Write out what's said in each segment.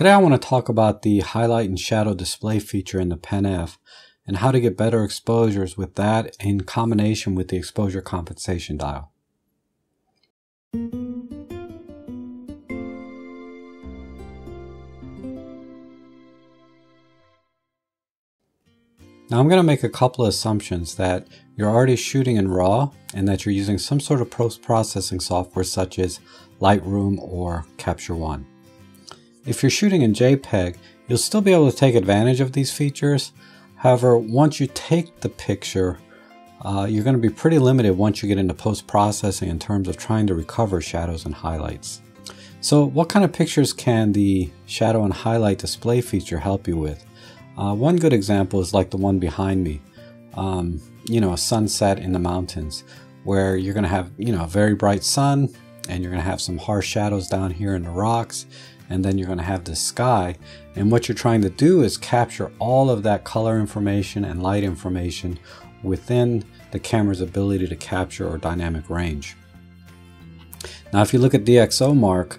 Today I want to talk about the highlight and shadow display feature in the Pen-F and how to get better exposures with that in combination with the exposure compensation dial. Now I'm going to make a couple of assumptions that you're already shooting in RAW and that you're using some sort of post-processing software such as Lightroom or Capture One. If you're shooting in JPEG, you'll still be able to take advantage of these features. However, once you take the picture, you're going to be pretty limited once you get into post-processing in terms of trying to recover shadows and highlights. So what kind of pictures can the shadow and highlight display feature help you with? One good example is like the one behind me, you know, a sunset in the mountains where you're going to have, you know, a very bright sun and you're going to have some harsh shadows down here in the rocks, and then you're going to have the sky. And what you're trying to do is capture all of that color information and light information within the camera's ability to capture or dynamic range. Now, if you look at DxOMark,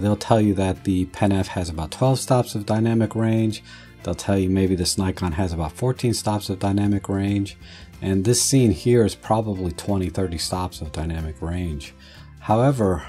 they'll tell you that the Pen-F has about 12 stops of dynamic range. They'll tell you maybe this Nikon has about 14 stops of dynamic range, and this scene here is probably 20-30 stops of dynamic range. However,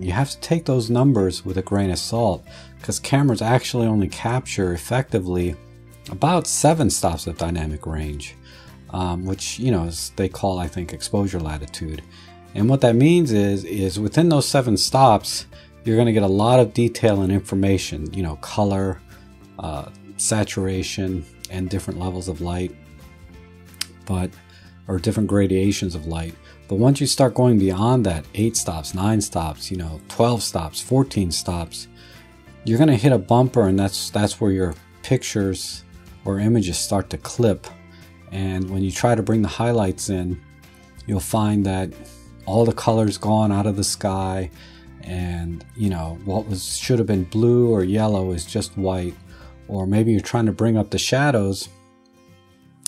you have to take those numbers with a grain of salt because cameras actually only capture effectively about 7 stops of dynamic range, which, you know, is, they call, I think, exposure latitude. And what that means is within those 7 stops, you're going to get a lot of detail and information, you know, color, saturation, and different levels of light, or different gradations of light. But once you start going beyond that, 8 stops, 9 stops, you know, 12 stops, 14 stops, you're going to hit a bumper, and that's where your pictures or images start to clip. And when you try to bring the highlights in, you'll find that all the color's gone out of the sky, and, you know, what should have been blue or yellow is just white. Or maybe you're trying to bring up the shadows,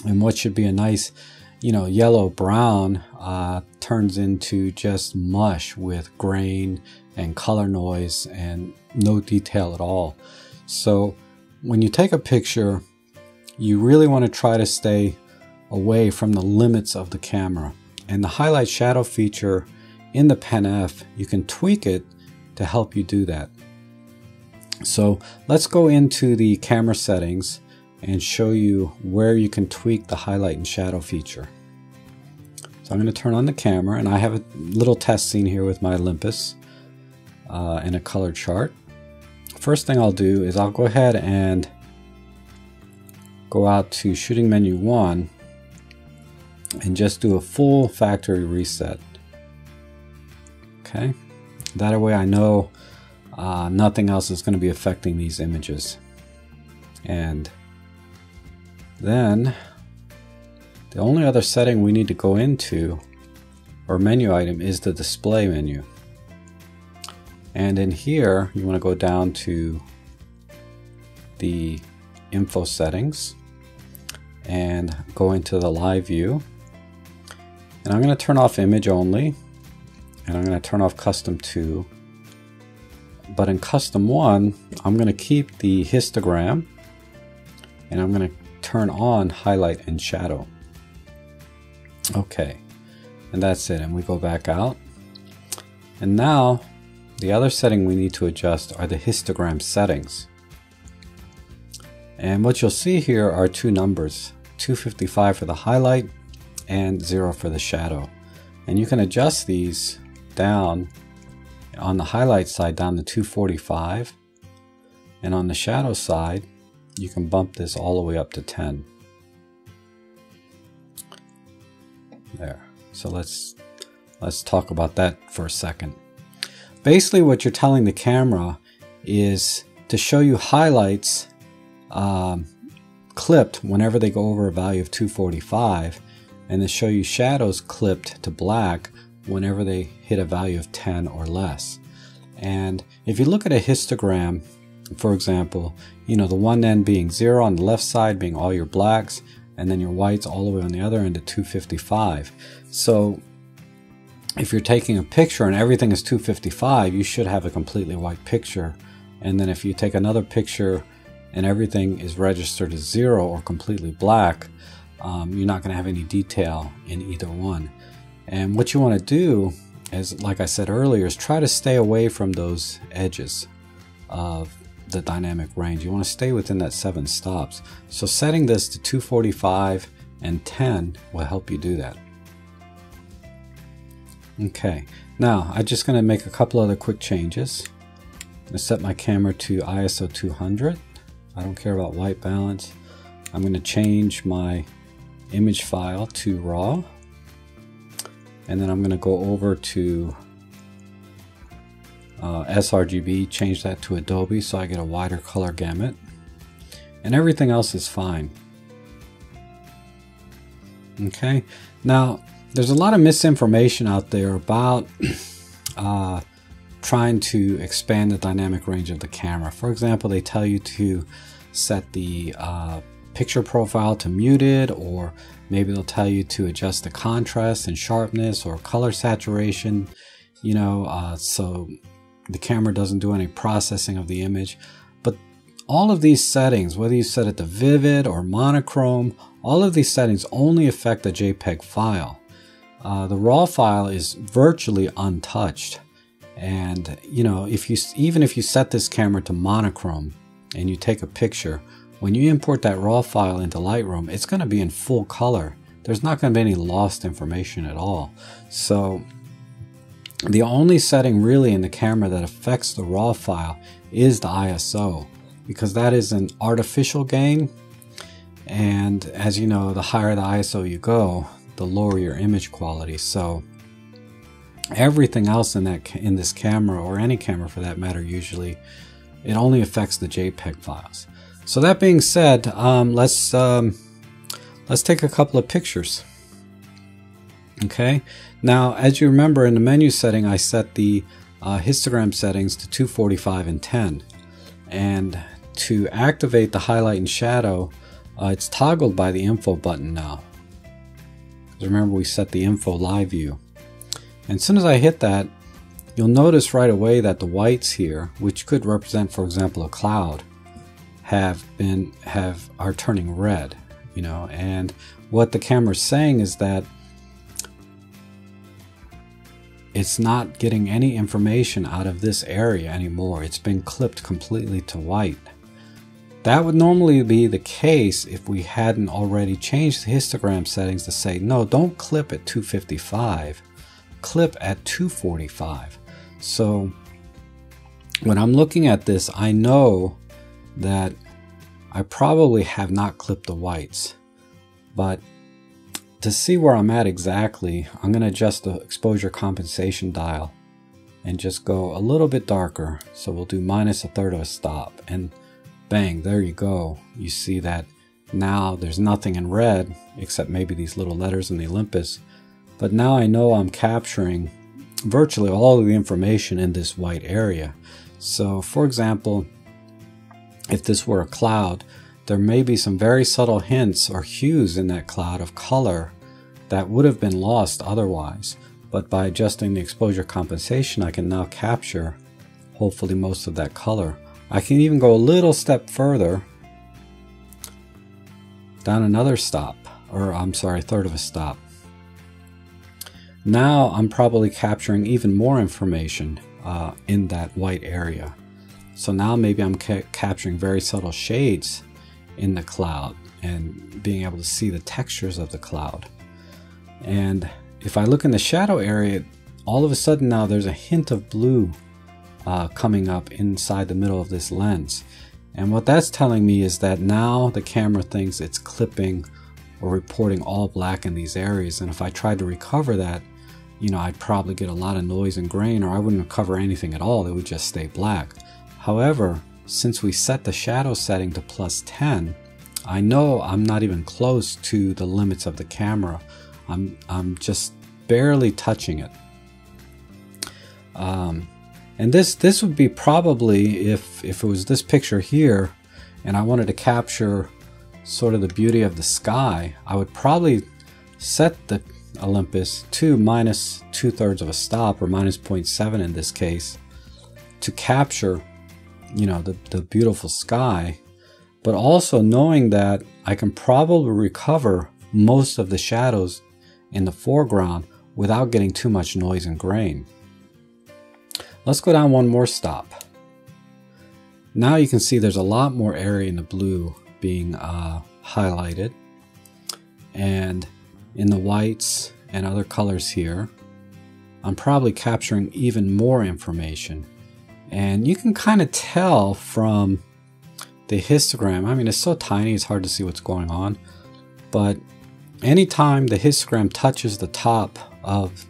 and what should be a nice, you know, yellow brown turns into just mush with grain and color noise and no detail at all. So when you take a picture, you really want to try to stay away from the limits of the camera. And the highlight shadow feature in the Pen-F, you can tweak it to help you do that. So let's go into the camera settings and show you where you can tweak the highlight and shadow feature. So I'm going to turn on the camera, and I have a little test scene here with my Olympus and a color chart. First thing I'll do is I'll go ahead and go out to shooting menu 1 and just do a full factory reset. Okay, that way I know nothing else is going to be affecting these images. And then the only other setting we need to go into, or menu item, is the display menu. And in here you want to go down to the info settings and go into the live view. And I'm going to turn off image only, and I'm going to turn off custom 2. But in custom 1, I'm going to keep the histogram, and I'm going to turn on highlight and shadow. Okay, and that's it, and we go back out. And now the other setting we need to adjust are the histogram settings. And what you'll see here are 2 numbers, 255 for the highlight and 0 for the shadow. And you can adjust these down on the highlight side down to 245, and on the shadow side you can bump this all the way up to 10. There. So let's talk about that for a second. Basically what you're telling the camera is to show you highlights clipped whenever they go over a value of 245, and to show you shadows clipped to black whenever they hit a value of 10 or less. And if you look at a histogram, for example, you know, the one end being 0 on the left side being all your blacks, and then your whites all the way on the other end at 255. So if you're taking a picture and everything is 255, you should have a completely white picture And then if you take another picture and everything is registered as zero or completely black, you're not going to have any detail in either one. And what you want to do is, like I said earlier, is try to stay away from those edges of the dynamic range. You want to stay within that 7 stops. So setting this to 245 and 10 will help you do that. Okay, now I'm just going to make a couple other quick changes. I'm going to set my camera to ISO 200. I don't care about white balance. I'm going to change my image file to RAW. And then I'm going to go over to sRGB, change that to Adobe so I get a wider color gamut. And everything else is fine. Okay, now there's a lot of misinformation out there about trying to expand the dynamic range of the camera. For example, they tell you to set the picture profile to muted, or maybe they'll tell you to adjust the contrast and sharpness or color saturation, you know, so the camera doesn't do any processing of the image. But all of these settings, whether you set it to vivid or monochrome, all of these settings only affect the JPEG file. The RAW file is virtually untouched. And you know, if you even if you set this camera to monochrome and you take a picture, when you import that RAW file into Lightroom, it's going to be in full color. There's not going to be any lost information at all. So the only setting really in the camera that affects the RAW file is the ISO, because that is an artificial gain. And as you know, the higher the ISO you go, the lower your image quality. So everything else in this camera, or any camera for that matter, usually it only affects the JPEG files. So that being said, let's take a couple of pictures. Okay, now as you remember, in the menu setting I set the histogram settings to 245 and 10, and to activate the highlight and shadow, it's toggled by the info button now. Remember, we set the info live view, and as soon as I hit that, you'll notice right away that the whites here, which could represent, for example, a cloud, are turning red, you know. And what the camera's saying is that it's not getting any information out of this area anymore. It's been clipped completely to white. That would normally be the case if we hadn't already changed the histogram settings to say, no, don't clip at 255, clip at 245. So when I'm looking at this, I know that I probably have not clipped the whites. But to see where I'm at exactly, I'm going to adjust the exposure compensation dial and just go a little bit darker. So we'll do -1/3 of a stop, and bang, there you go. You see that now there's nothing in red except maybe these little letters in the Olympus. But now I know I'm capturing virtually all of the information in this white area. So for example, if this were a cloud, there may be some very subtle hints or hues in that cloud of color that would have been lost otherwise. But by adjusting the exposure compensation, I can now capture hopefully most of that color. I can even go a little step further down another stop, or I'm sorry, 1/3 of a stop. Now I'm probably capturing even more information in that white area. So now maybe I'm capturing very subtle shades in the cloud and being able to see the textures of the cloud. And if I look in the shadow area, all of a sudden now there's a hint of blue coming up inside the middle of this lens. And what that's telling me is that now the camera thinks it's clipping or reporting all black in these areas. And if I tried to recover that, you know, I'd probably get a lot of noise and grain, or I wouldn't recover anything at all. It would just stay black. However, since we set the shadow setting to +10, I know I'm not even close to the limits of the camera. I'm just barely touching it. And this would be probably, if it was this picture here, and I wanted to capture sort of the beauty of the sky, I would probably set the Olympus to -2/3 of a stop, or -0.7 in this case, to capture you know, the beautiful sky, but also knowing that I can probably recover most of the shadows in the foreground without getting too much noise and grain. Let's go down one more stop. Now you can see there's a lot more area in the blue being highlighted, and in the whites and other colors here, I'm probably capturing even more information. And you can kind of tell from the histogram. I mean, it's so tiny, it's hard to see what's going on. But anytime the histogram touches the top of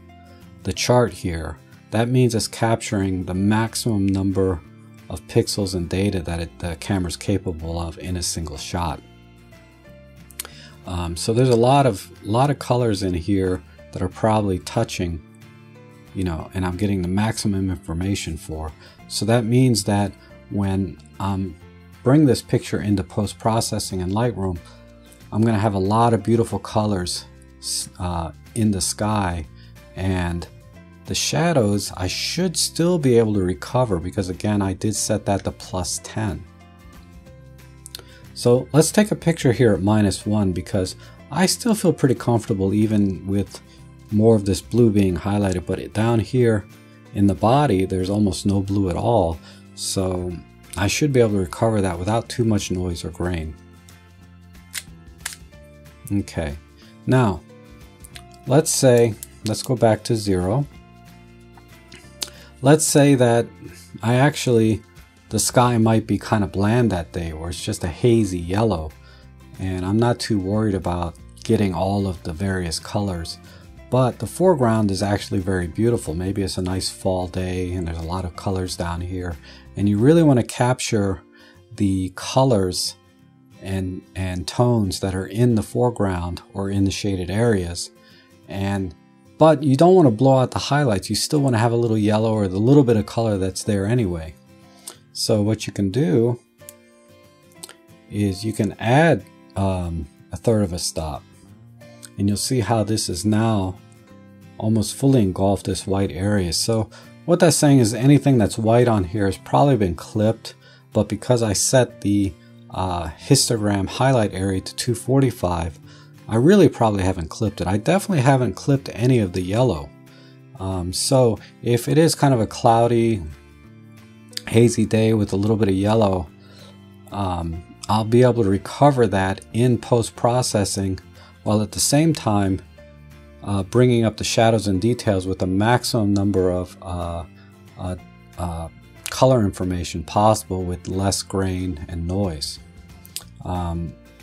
the chart here, that means it's capturing the maximum number of pixels and data that the camera's capable of in a single shot. So there's a lot of colors in here that are probably touching, you know, and I'm getting the maximum information for. So that means that when I bring this picture into post-processing in Lightroom, I'm going to have a lot of beautiful colors in the sky, and the shadows I should still be able to recover because, again, I did set that to plus 10. So let's take a picture here at -1 because I still feel pretty comfortable even with more of this blue being highlighted, but down here in the body there's almost no blue at all, so I should be able to recover that without too much noise or grain. Okay, now let's go back to 0. Let's say that the sky might be kind of bland that day, or it's just a hazy yellow, and I'm not too worried about getting all of the various colors. But the foreground is actually very beautiful. Maybe it's a nice fall day and there's a lot of colors down here, and you really want to capture the colors and tones that are in the foreground or in the shaded areas. But you don't want to blow out the highlights. You still want to have a little yellow or the little bit of color that's there anyway. So what you can do is you can add 1/3 of a stop. And you'll see how this is now almost fully engulfed this white area. So what that's saying is anything that's white on here has probably been clipped, but because I set the histogram highlight area to 245, I really probably haven't clipped it. I definitely haven't clipped any of the yellow. So if it is kind of a cloudy, hazy day with a little bit of yellow, I'll be able to recover that in post-processing, while at the same time bringing up the shadows and details with the maximum number of color information possible with less grain and noise.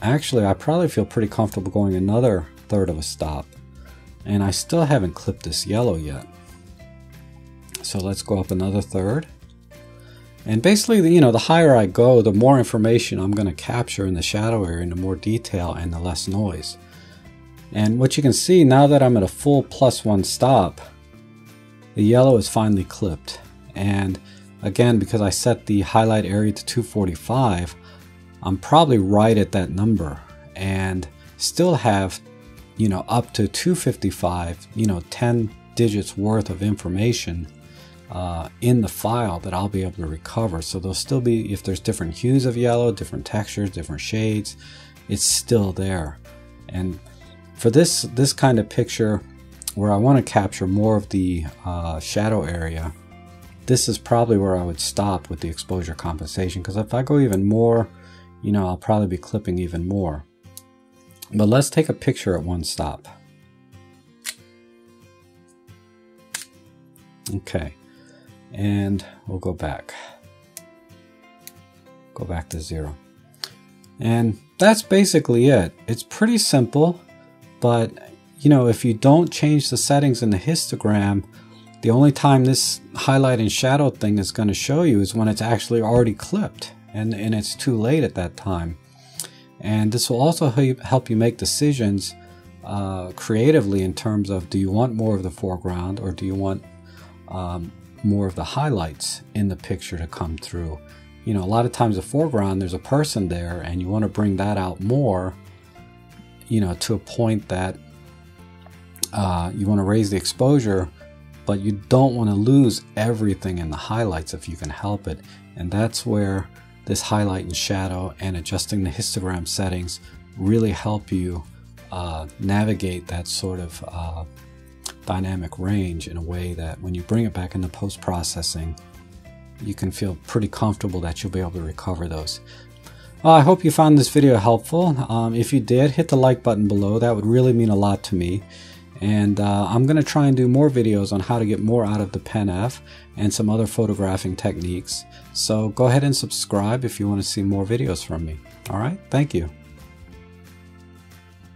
Actually, I probably feel pretty comfortable going another 1/3 of a stop, and I still haven't clipped this yellow yet. So let's go up another 1/3. And basically, you know, the higher I go, the more information I'm going to capture in the shadow area, and the more detail and the less noise. And what you can see now that I'm at a full +1 stop, the yellow is finally clipped. And again, because I set the highlight area to 245, I'm probably right at that number and still have, you know, up to 255, you know, 10 digits worth of information in the file that I'll be able to recover. So there'll still be, if there's different hues of yellow, different textures, different shades, it's still there. And for this kind of picture where I want to capture more of the shadow area, this is probably where I would stop with the exposure compensation, because if I go even more, you know, I'll probably be clipping even more. But let's take a picture at 1 stop. Okay, and we'll go back to 0. And that's basically it. It's pretty simple. But, you know, if you don't change the settings in the histogram, the only time this highlight and shadow thing is going to show you is when it's actually already clipped, and it's too late at that time. And this will also help you make decisions creatively in terms of, do you want more of the foreground, or do you want more of the highlights in the picture to come through? You know, a lot of times the foreground, there's a person there, and you want to bring that out more, you know, to a point that you want to raise the exposure but you don't want to lose everything in the highlights if you can help it. And that's where this highlight and shadow and adjusting the histogram settings really help you navigate that sort of dynamic range in a way that when you bring it back into post-processing, you can feel pretty comfortable that you'll be able to recover those. I hope you found this video helpful. If you did, hit the like button below. That would really mean a lot to me. And I'm going to try and do more videos on how to get more out of the Pen-F and some other photographing techniques. So go ahead and subscribe if you want to see more videos from me. All right, thank you.